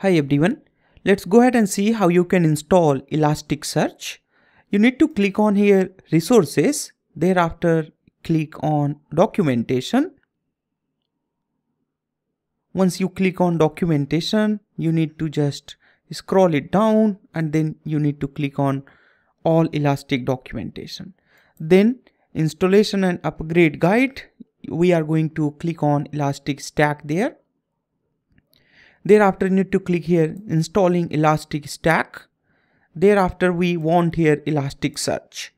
Hi everyone, let's go ahead and see how you can install Elasticsearch. You need to click on here resources, thereafter click on documentation. Once you click on documentation, you need to just scroll it down and then you need to click on all Elastic documentation. Then installation and upgrade guide, we are going to click on Elastic Stack there. Thereafter you need to click here installing Elastic Stack. Thereafter we want here Elasticsearch.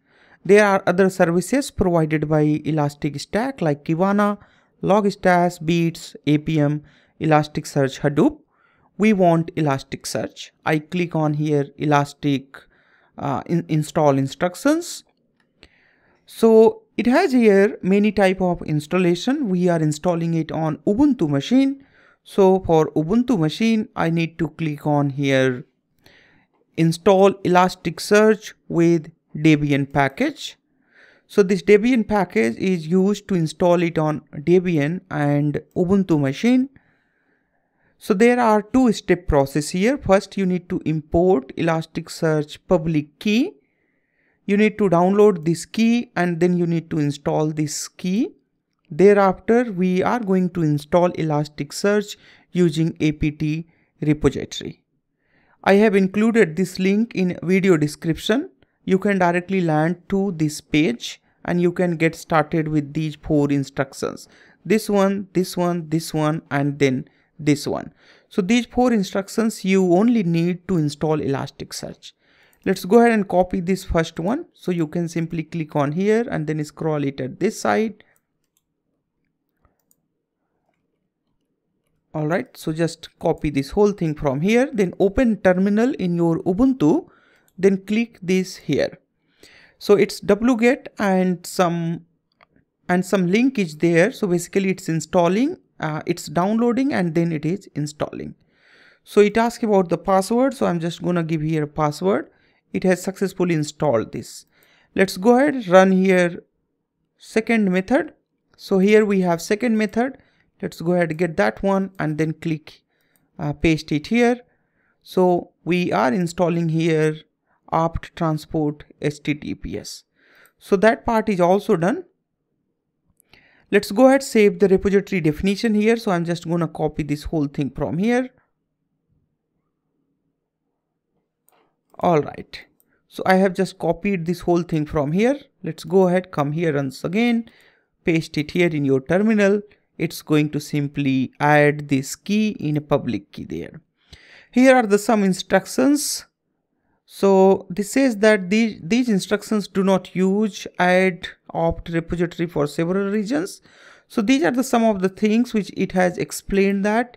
There are other services provided by Elastic Stack like Kibana, Logstash, Beats, APM, Elasticsearch, Hadoop. We want Elasticsearch. I click on here install instructions. So it has here many type of installation. We are installing it on Ubuntu machine. So for Ubuntu machine, I need to click on here install Elasticsearch with Debian package. So this Debian package is used to install it on Debian and Ubuntu machine. So there are two-step process here. First, you need to import Elasticsearch public key. You need to download this key and then you need to install this key. Thereafter, we are going to install Elasticsearch using apt repository. I have included this link in video description. You can directly land to this page and you can get started with these four instructions. This one, this one, this one, and then this one. So these four instructions you only need to install Elasticsearch. Let's go ahead and copy this first one. So you can simply click on here and then scroll it at this side. Alright, so just copy this whole thing from here, then open terminal in your Ubuntu, then click this here. So it's wget and some link is there. So basically it's installing, it's downloading and then it is installing. So it asks about the password. So I'm just gonna give here a password. It has successfully installed this. Let's go ahead, run here second method. So here we have second method. Let's go ahead and get that one and then click paste it here. So we are installing here apt transport HTTPS. So that part is also done. Let's go ahead save the repository definition here. So I'm just going to copy this whole thing from here. All right. So I have just copied this whole thing from here. Let's go ahead, come here once again, paste it here in your terminal. It's going to simply add this key in a public key there. Here are the some instructions. So this says that these instructions do not use add opt repository for several regions. So these are the some of the things which it has explained that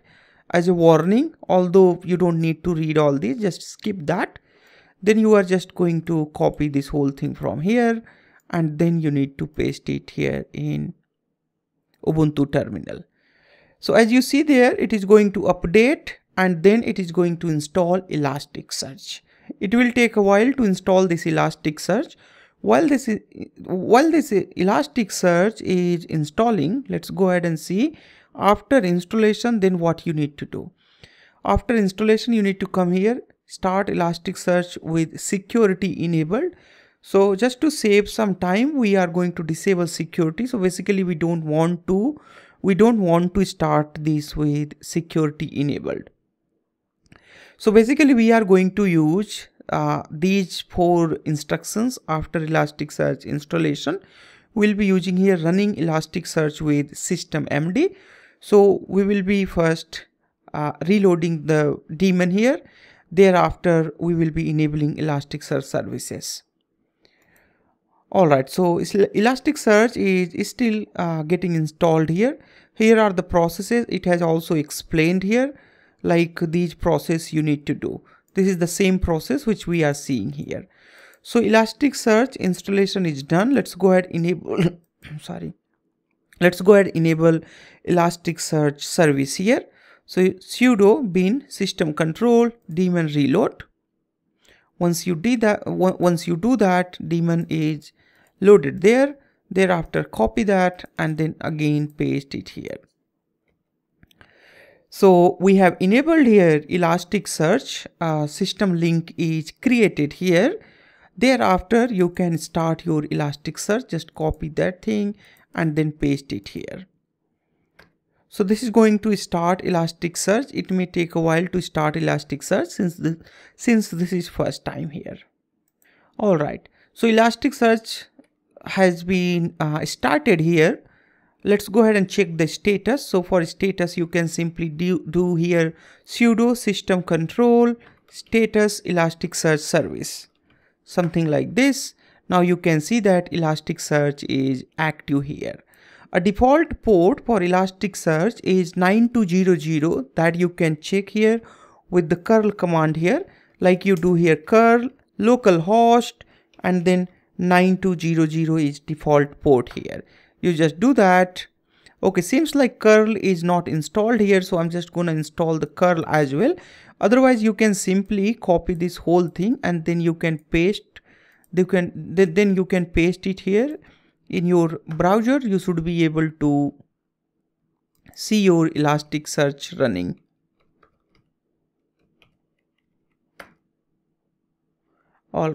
as a warning, although you don't need to read all these, just skip that. Then you are just going to copy this whole thing from here and then you need to paste it here in Ubuntu terminal. So as you see there, it is going to update and then it is going to install Elasticsearch. It will take a while to install this Elasticsearch. While this Elasticsearch is installing, let's go ahead and see after installation then what you need to do. After installation you need to come here start Elasticsearch with security enabled. So just to save some time, we are going to disable security. So basically we don't want to start this with security enabled. So basically we are going to use these four instructions after Elasticsearch installation. We'll be using here running Elasticsearch with systemd. So we will be first reloading the daemon here. Thereafter we will be enabling Elasticsearch services. Alright, so Elasticsearch is still getting installed here. Here are the processes. It has also explained here, like these process you need to do. This is the same process which we are seeing here. So Elasticsearch installation is done. Let's go ahead enable, Let's go ahead enable Elasticsearch service here. So sudo bin system control daemon reload. Once you do that, daemon is loaded there. Thereafter copy that and then again paste it here. So we have enabled here Elasticsearch, system link is created here. Thereafter, you can start your Elasticsearch, just copy that thing and then paste it here. So this is going to start Elasticsearch. It may take a while to start Elasticsearch since this is first time here. All right, so Elasticsearch has been started here. Let's go ahead and check the status. So for status, you can simply do here sudo system control status Elasticsearch service, something like this. Now you can see that Elasticsearch is active here. A default port for Elasticsearch is 9200 that you can check here with the curl command here, like you do here curl localhost and then 9200 is default port here. You just do that. Okay, seems like curl is not installed here, so I'm just gonna install the curl as well. Otherwise, you can simply copy this whole thing and then you can paste. Then you can paste it here. In your browser, you should be able to see your Elasticsearch running. All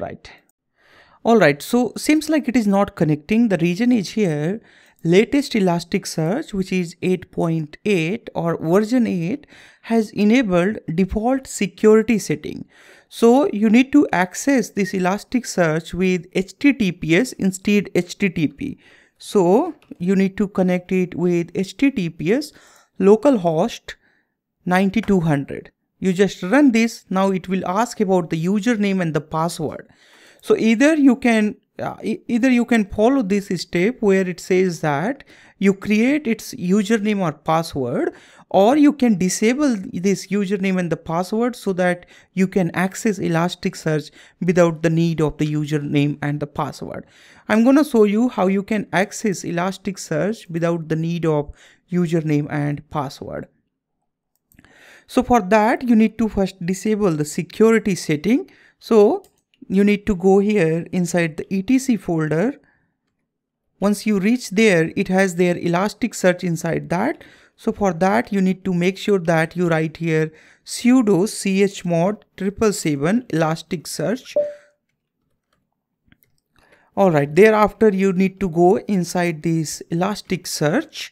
right, so seems like it is not connecting. The reason is here, latest Elasticsearch, which is 8.8 or version 8, has enabled default security setting. So you need to access this Elasticsearch with HTTPS instead HTTP. So you need to connect it with HTTPS localhost 9200. You just run this. Now it will ask about the username and the password. So either you can follow this step where it says that you create its username or password, or you can disable this username and the password so that you can access Elasticsearch without the need of the username and the password. I'm going to show you how you can access Elasticsearch without the need of username and password. So for that, you need to first disable the security setting. So you need to go here inside the etc folder. Once you reach there, it has their Elasticsearch inside that. So for that, you need to make sure that you write here sudo chmod 777 Elasticsearch. All right, thereafter you need to go inside this Elasticsearch.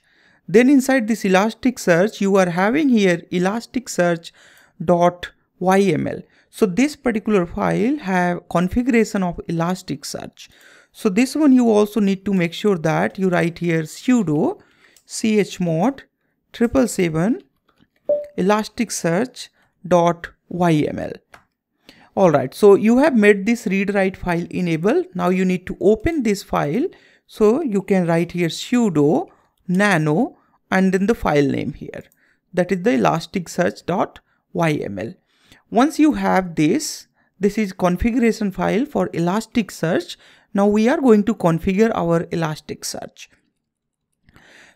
Then inside this Elasticsearch, you are having here elasticsearch.yml. So this particular file have configuration of Elasticsearch. So this one you also need to make sure that you write here sudo chmod 777 elasticsearch.yml. All right, so you have made this read write file enable. Now you need to open this file. So you can write here sudo nano and then the file name here. That is the elasticsearch.yml. Once you have this is configuration file for Elasticsearch. Now we are going to configure our Elasticsearch.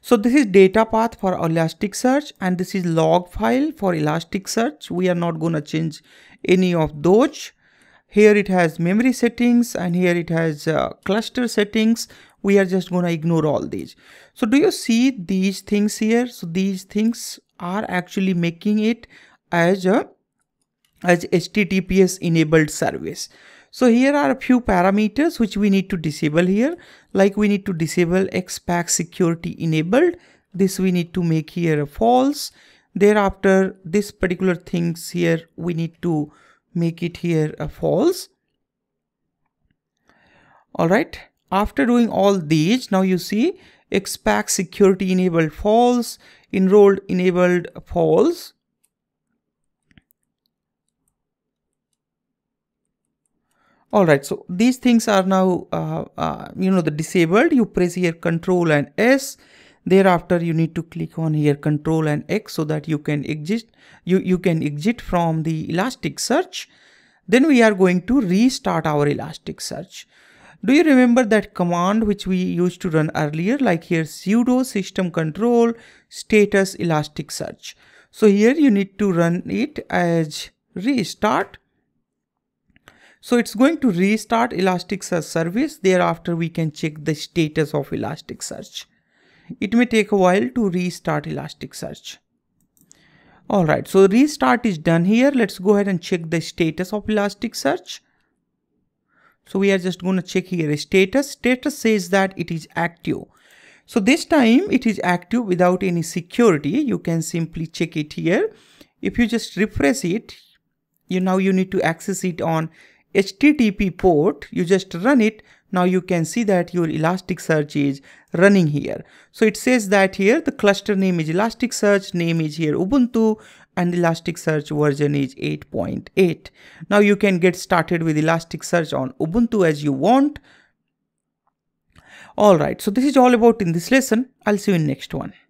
So this is data path for Elasticsearch and this is log file for Elasticsearch. We are not going to change any of those. Here it has memory settings and here it has cluster settings. We are just going to ignore all these. So do you see these things here? So these things are actually making it as HTTPS enabled service. So here are a few parameters which we need to disable here. Like we need to disable X-Pack security enabled. This we need to make here a false. Thereafter, this particular things here, we need to make it here a false. All right. After doing all these, now you see X-Pack security enabled false, enrolled enabled false. All right, so these things are now, the disabled. You press here Control and S. Thereafter, you need to click on here Control and X so that you can exit. You can exit from the Elasticsearch. Then we are going to restart our Elasticsearch. Do you remember that command which we used to run earlier? Like here sudo system control status Elasticsearch. So here you need to run it as restart. So it's going to restart Elasticsearch service. Thereafter, we can check the status of Elasticsearch. It may take a while to restart Elasticsearch. All right, so restart is done here. Let's go ahead and check the status of Elasticsearch. So we are just going to check here status. Status says that it is active. So this time it is active without any security. You can simply check it here. If you just refresh it, you need to access it on HTTP port. You just run it. Now you can see that your Elasticsearch is running here. So it says that here the cluster name is Elasticsearch, name is here Ubuntu, and Elasticsearch version is 8.8. Now you can get started with Elasticsearch on Ubuntu as you want. All right, so this is all about in this lesson. I'll see you in next one.